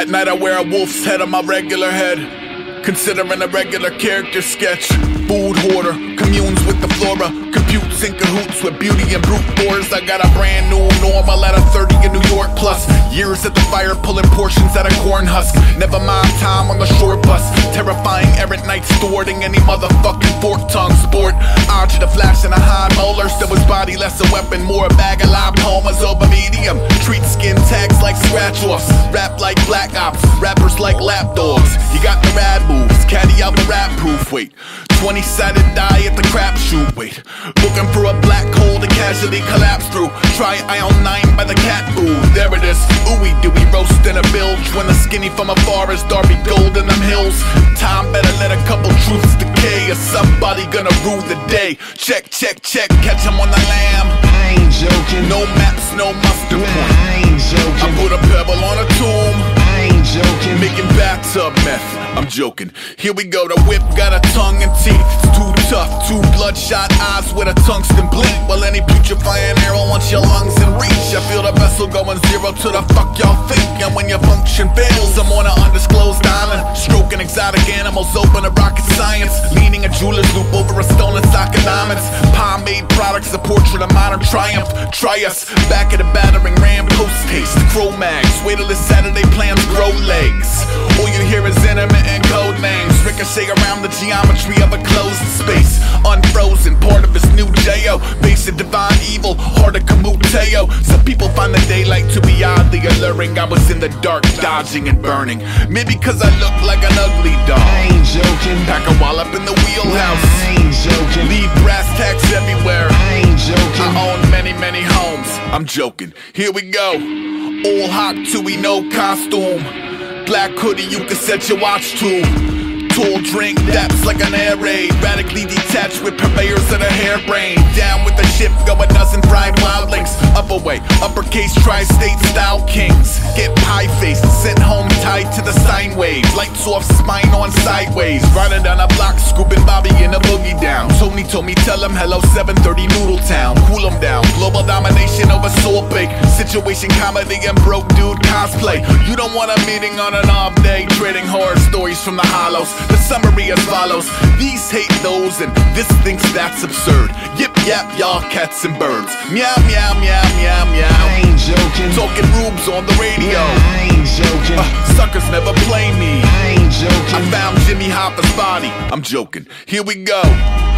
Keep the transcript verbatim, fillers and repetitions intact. At night I wear a wolf's head on my regular head, considering a regular character sketch. Food hoarder, communes with the flora, computes in cahoots with beauty and brute force. I got a brand new normal at a thirty in New York, plus years at the fire pulling portions out of corn husk. Never mind time on the short bus, terrifying errant nights thwarting any motherfucking fork-tongue sport. Eye to the flash and a high molar, still his body less a weapon, more a bag of lipomas over medium. Treat skin tags like scratch-offs, rap like black ops, rappers like lap dogs. You got the rad moves, caddy out the rap proof, wait, twenty-sided die at the crapshoot, wait, looking for a black hole to casually collapse through. Try ion nine by the cat food, there it is. Ooey dooey roast in a bilge when the skinny from afar is Darby Gold in them hills. Time better let a couple truths decay, or somebody gonna rue the day. Check, check, check, catch him on the lamb. I ain't joking. No maps, no muster point. I ain't joking. I put a pebble on a tomb. I ain't joking. Making bathtub meth. I'm joking. Here we go. The whip got a tongue and teeth. It's too tough. Two bloodshot eyes with a tungsten bleed. Well, any putrefying arrow wants your lungs in reach. I feel the vessel going zero to the fuck y'all think. And when your function fails, I'm on an undisclosed island, stroking exotic animals, open to rocket science, leaning a jeweler's loop over a stolen sock of diamonds. Palm-made products, a portrait of modern triumph. Try us back at a battering ram post-haste. Cro-mags, wait till this Saturday plans grow legs. All you hear is intimate and code names ricochet around the geometry of a closed space. Unfrozen, part of his new J O Basic divine evil, heart of Camu Tao. Some people find the daylight to be oddly alluring. I was in the dark, dodging and burning. Maybe cause I look like an ugly dog. I ain't joking. Pack a wallop in the wheelhouse. I ain't joking. Leave brass tacks everywhere. I ain't joking. I own many, many homes. I'm joking. Here we go. All hot till we no costume. Black hoodie you can set your watch to. Tall drink daps like an air raid. Radically detached with purveyors of the harebrain. Down with the shift, go a dozen fried wildlings. Up away, uppercase tri-state style kings. Get pie-faced, sent home tied to the sine wave. Lights off, spine on sideways. Riding down a block, scooping Bobby in a boogie down. Tony told me tell him hello, seven thirty Noodle Town. Cool him down, global domination over salt bake. Situation comedy and broke dude cosplay. You don't want a meeting on an off day. Trading horror stories from the hollows. The summary as follows: these hate those and this thinks that's absurd. Yip yap y'all cats and birds. Meow meow meow meow meow. I ain't joking. Talking rubes on the radio. Yeah, I ain't joking. Uh, suckers never play me. I ain't joking. I found Jimmy Hopper's body. I'm joking. Here we go.